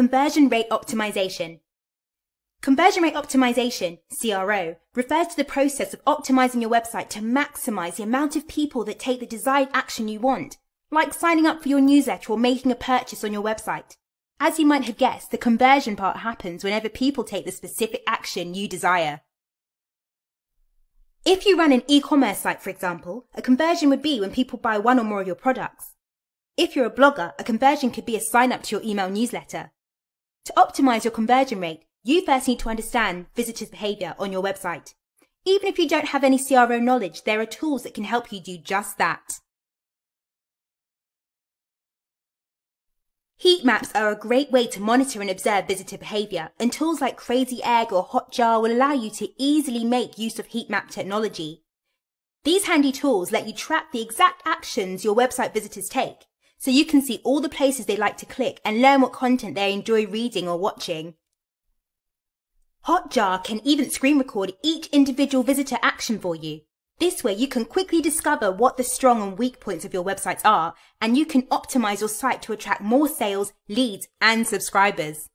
Conversion rate optimization. Conversion rate optimization, CRO, refers to the process of optimizing your website to maximize the amount of people that take the desired action you want, like signing up for your newsletter or making a purchase on your website. As you might have guessed, the conversion part happens whenever people take the specific action you desire. If you run an e-commerce site, for example, a conversion would be when people buy one or more of your products. If you're a blogger, a conversion could be a sign-up to your email newsletter. To optimize your conversion rate, you first need to understand visitors' behavior on your website. Even if you don't have any CRO knowledge, there are tools that can help you do just that. Heat maps are a great way to monitor and observe visitor behavior, and tools like Crazy Egg or Hotjar will allow you to easily make use of heat map technology. These handy tools let you track the exact actions your website visitors take, so you can see all the places they like to click and learn what content they enjoy reading or watching. Hotjar can even screen record each individual visitor action for you. This way you can quickly discover what the strong and weak points of your websites are, and you can optimize your site to attract more sales, leads, and subscribers.